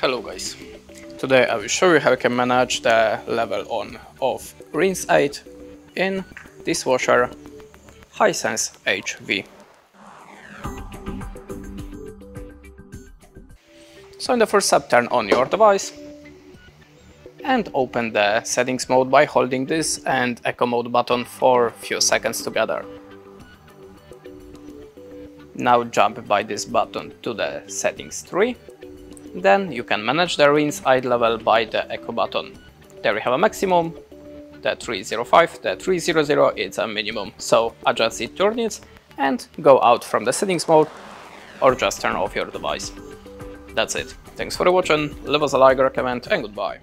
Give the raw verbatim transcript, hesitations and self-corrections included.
Hello guys, today I will show you how you can manage the level on of rinse aid in dishwasher Hisense H V. So in the first step, turn on your device and open the settings mode by holding this and echo mode button for a few seconds together. Now jump by this button to the settings tree. Then you can manage the rinse aid level by the echo button. There we have a maximum, the three zero five, the three hundred, it's a minimum. So adjust it to your needs and go out from the settings mode or just turn off your device. That's it. Thanks for watching, leave us a like or a comment, and goodbye.